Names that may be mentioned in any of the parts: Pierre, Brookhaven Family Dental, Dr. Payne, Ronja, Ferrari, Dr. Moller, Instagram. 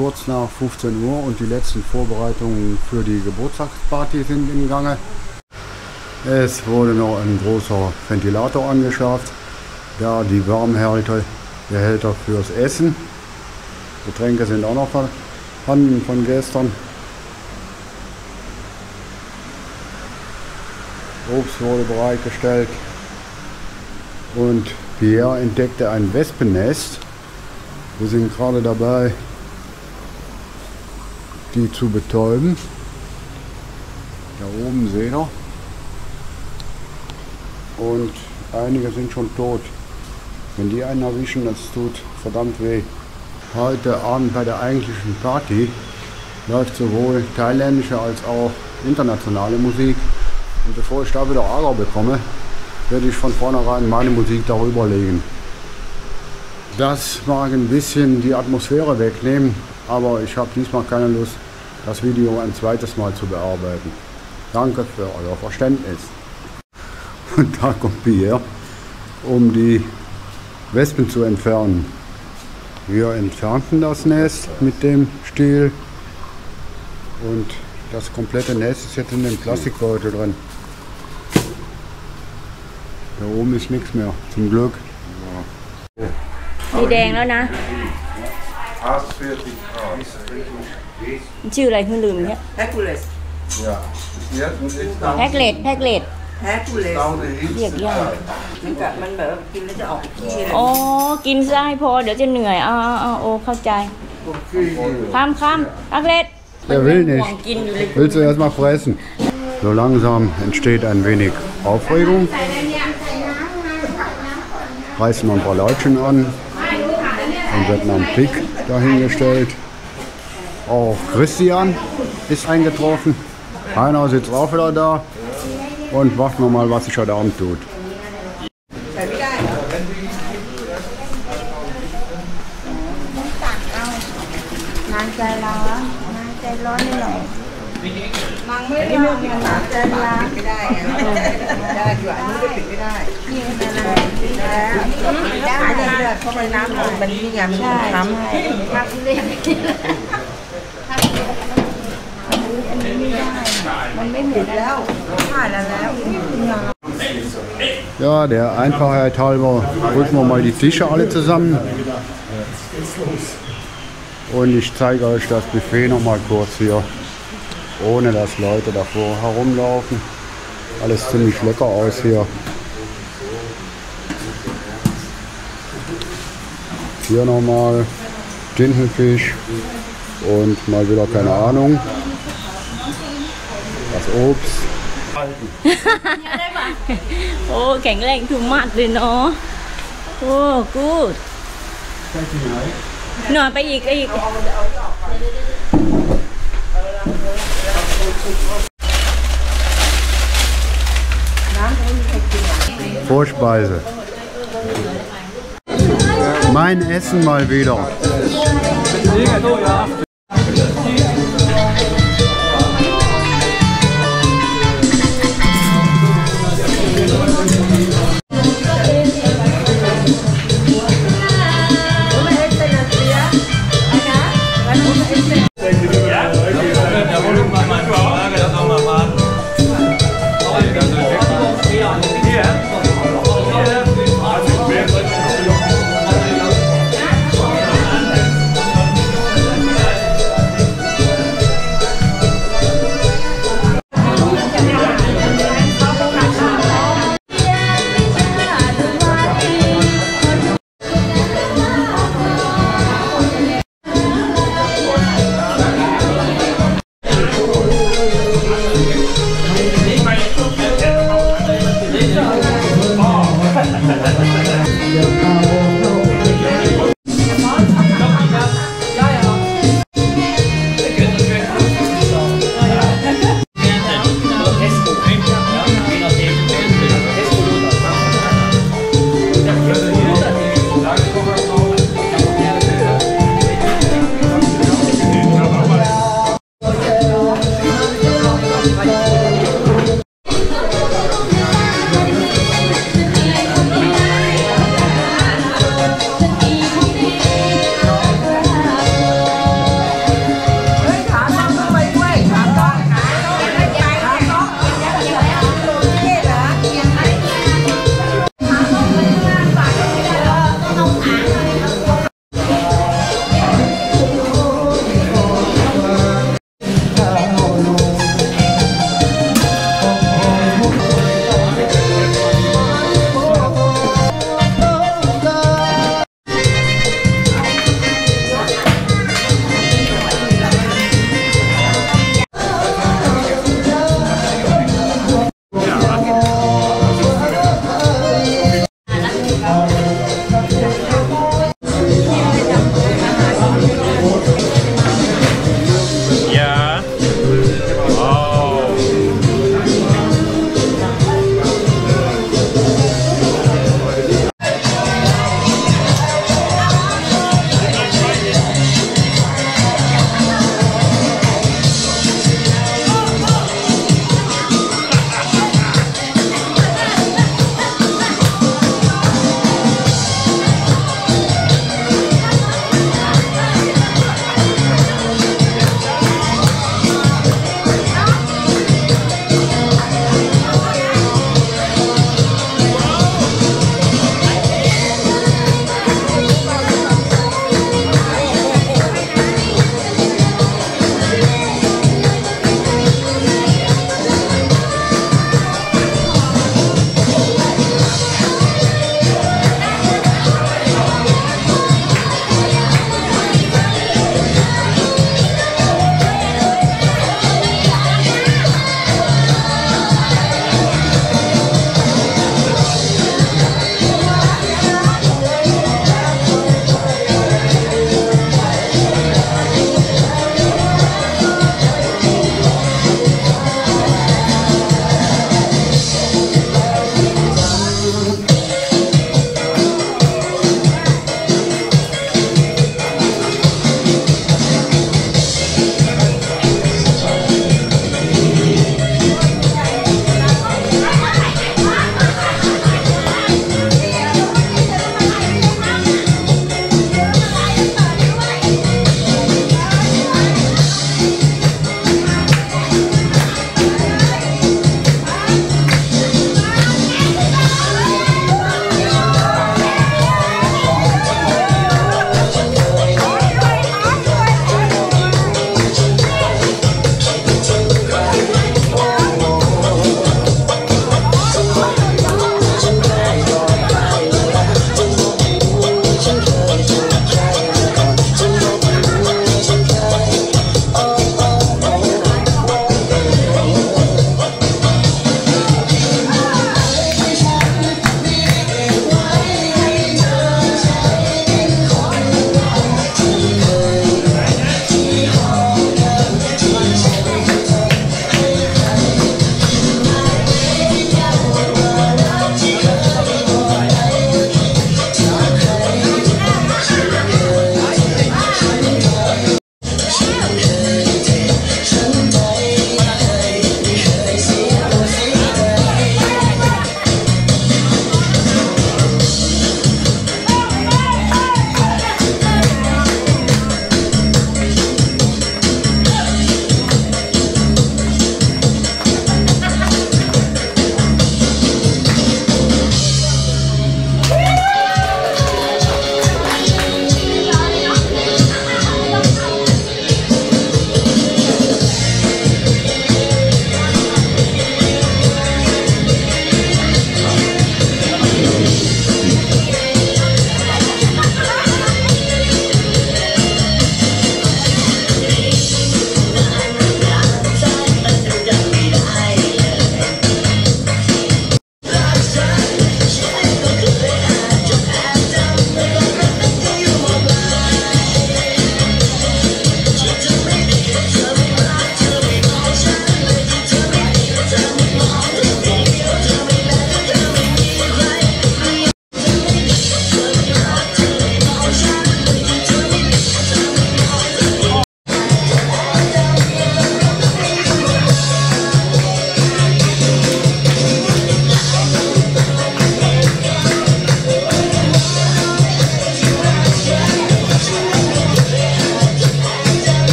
kurz nach 15 Uhr und die letzten Vorbereitungen für die Geburtstagsparty sind im Gange. Es wurde noch ein großer Ventilator angeschafft, da die Warmhälter fürs Essen. Getränke sind auch noch vorhanden von gestern. Obst wurde bereitgestellt und Pierre entdeckte ein Wespennest. Wir sind gerade dabei, die zu betäuben. Da oben seht ihr. Und einige sind schon tot. Wenn die einen erwischen, das tut verdammt weh. Heute Abend bei der eigentlichen Party läuft sowohl thailändische als auch internationale Musik. Und bevor ich da wieder Ärger bekomme, werde ich von vornherein meine Musik darüber legen. Das mag ein bisschen die Atmosphäre wegnehmen, aber ich habe diesmal keine Lust, das Video ein zweites Mal zu bearbeiten. Danke für euer Verständnis. Und da kommt Pierre, um die Wespen zu entfernen. Wir entfernten das Nest mit dem Stiel und das komplette Nest ist jetzt in dem Plastikbeutel drin. Da oben ist nichts mehr, zum Glück. Đi đèn đó nè. Chữ này quên lườm nhé. Hercules. Hercules, Hercules. Hercules. Việc gì vậy? Nó cả, nó kiểu, ăn nó sẽ ọc kia. Ô, ăn sẽ hay thôi, để cho nửa. Ô, hiểu rồi. Kham kham, Hercules. Er will nicht. Willst du erst mal fressen? So langsam entsteht ein wenig Aufregung. Reißen wir ein paar Leutchen an. Dann wird noch ein Pick dahingestellt. Auch Christian ist eingetroffen. Heiner sitzt auch wieder da. Und warten wir mal, was sich heute Abend tut. Ja, der Einfachheit halber rücken wir mal die Tische alle zusammen. Und ich zeige euch das Buffet noch mal kurz hier, ohne dass Leute davor herumlaufen. Alles ziemlich lecker aus hier. Hier nochmal Tintenfisch und mal wieder keine Ahnung. Das Obst. Oh, kein Lenk, Tomaten, oh. Oh, gut. Noch bei ihr, bei ihr. Vorspeise. Mein Essen mal wieder.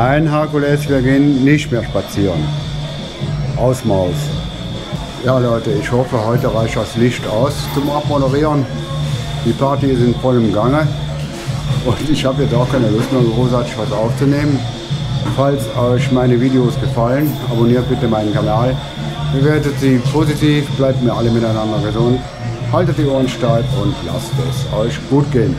Nein, Herkules, wir gehen nicht mehr spazieren. Aus Maus. Ja Leute, ich hoffe, heute reicht das Licht aus zum Abmoderieren. Die Party ist in vollem Gange. Und ich habe jetzt auch keine Lust mehr, großartig was aufzunehmen. Falls euch meine Videos gefallen, abonniert bitte meinen Kanal. Bewertet sie positiv, bleibt mir alle miteinander gesund. Haltet die Ohren steif und lasst es euch gut gehen.